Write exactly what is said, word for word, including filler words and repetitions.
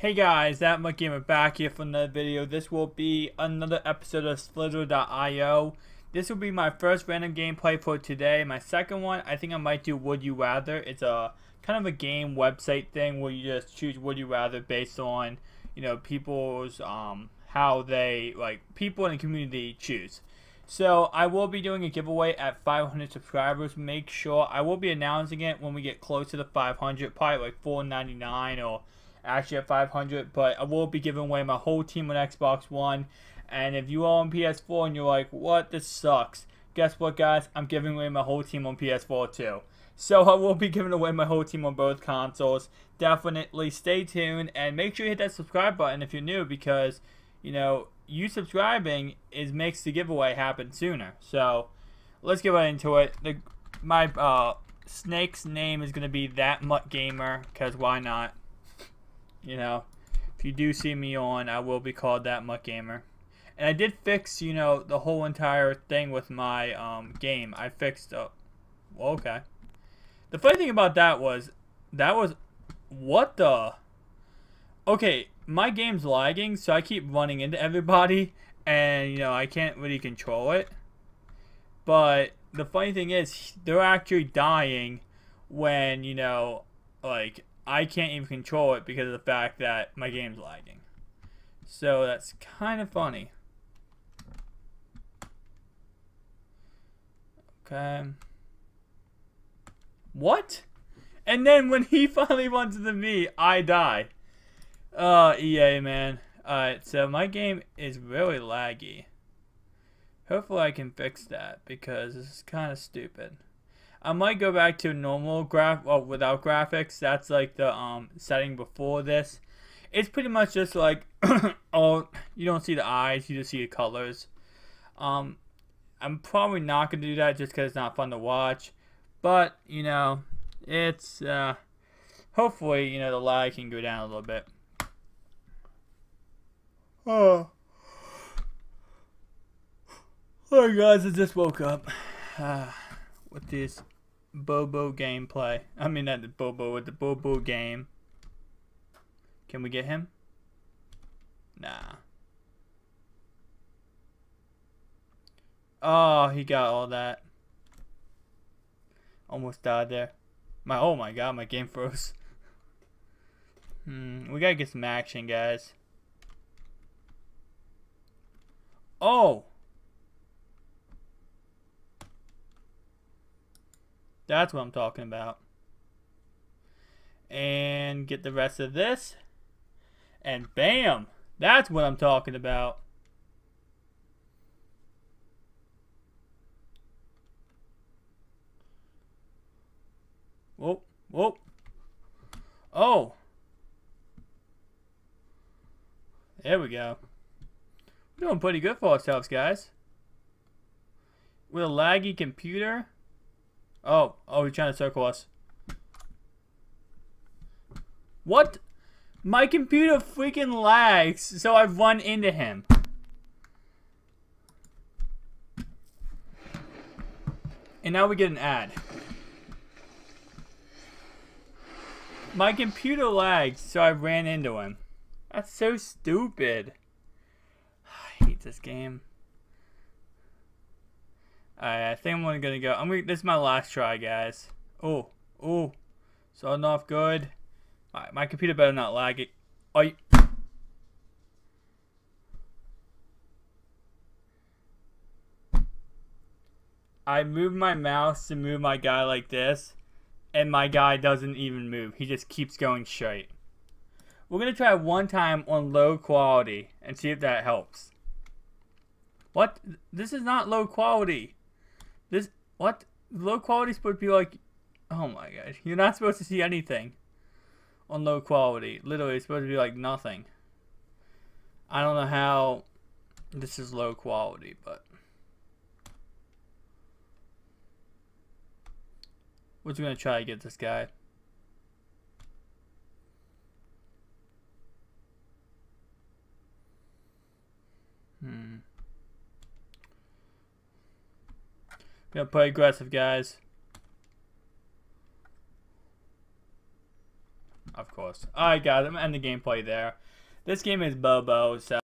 Hey guys, ThatMUTGamer back here for another video. This will be another episode of Splitter dot i o. This will be my first random gameplay for today. My second one, I think I might do Would You Rather. It's a kind of a game website thing where you just choose Would You Rather based on, you know, people's, um, how they, like, people in the community choose. So I will be doing a giveaway at five hundred subscribers. Make sure, I will be announcing it when we get close to the five hundred, probably like four ninety-nine or actually at five hundred, but I will be giving away my whole team on Xbox One. And if you are on P S four and you're like, what, this sucks, guess what guys, I'm giving away my whole team on P S four too. So I will be giving away my whole team on both consoles. Definitely stay tuned and make sure you hit that subscribe button if you're new, because you know you subscribing is makes the giveaway happen sooner. So let's get right into it. The my uh, snake's name is gonna be ThatMUTGamer, because why not? You know, if you do see me on, I will be called ThatMUTGamer. And I did fix, you know, the whole entire thing with my um, game. I fixed, uh, well, okay. The funny thing about that was, that was, what the? Okay, my game's lagging, so I keep running into everybody, and, you know, I can't really control it. But the funny thing is, they're actually dying when, you know, like, I can't even control it because of the fact that my game's lagging. So that's kind of funny. Okay. What? And then when he finally runs into me, I die. Oh, E A, man. Alright, so my game is really laggy. Hopefully I can fix that, because this is kind of stupid. I might go back to normal graph, well, without graphics. That's like the um, setting before this. It's pretty much just like, oh, you don't see the eyes, you just see the colors. Um, I'm probably not gonna do that just because it's not fun to watch. But you know, it's uh, hopefully you know the lag can go down a little bit. Oh, oh guys, I just woke up. Uh, with this Bobo gameplay. I mean not the Bobo, with the Bobo game. Can we get him? Nah. Oh, he got all that. Almost died there. My oh my god, my game froze. Hmm, we gotta get some action, guys. Oh! That's what I'm talking about. And get the rest of this. And bam! That's what I'm talking about. Whoa, whoa. Oh! There we go. We're doing pretty good for ourselves, guys. With a laggy computer. Oh, oh, he's trying to circle us. What? My computer freaking lags, so I've run into him. And now we get an ad. My computer lags, so I ran into him. That's so stupid. I hate this game. Alright, I think I'm only gonna go. I'm gonna, this is my last try, guys. Oh, oh, so not good. Alright, my computer better not lag it. Oh, you... I move my mouse to move my guy like this, and my guy doesn't even move. He just keeps going straight. We're gonna try one time on low quality and see if that helps. What? This is not low quality. This, what? Low quality is supposed to be like, oh my god, you're not supposed to see anything on low quality. Literally, it's supposed to be like nothing. I don't know how this is low quality, but. We're just gonna try to get this guy. Hmm. Gonna play aggressive, guys. Of course. post. Alright guys, I'm going to end the gameplay there. This game is Bobo, so